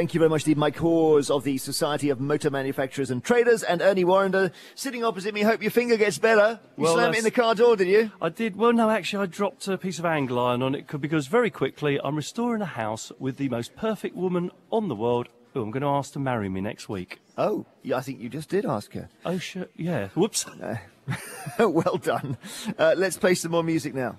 Thank you very much, Steve. Mike Hawes of the Society of Motor Manufacturers and Traders, and Ernie Warrender sitting opposite me. Hope your finger gets better. You slammed it in the car door, did you? I did. Well, no, actually, I dropped a piece of angle iron on it because very quickly I'm restoring a house with the most perfect woman on the world, who I'm going to ask to marry me next week. Oh, yeah, I think you just did ask her. Oh, sure, yeah. Whoops. Well done. Let's play some more music now.